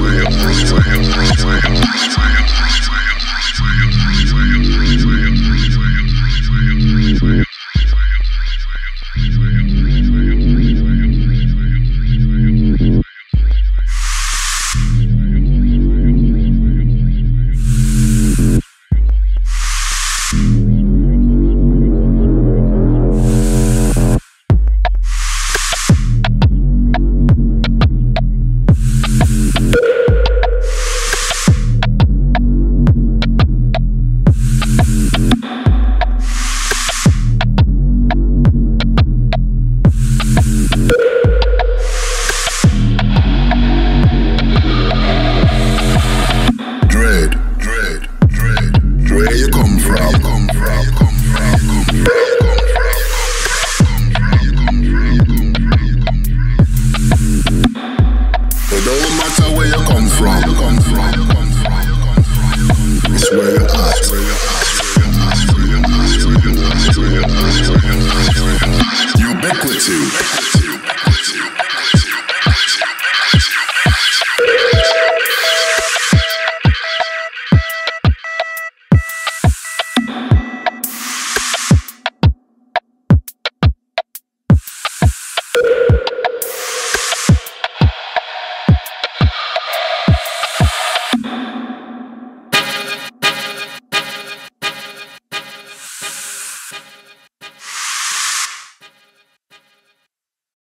Where you're at.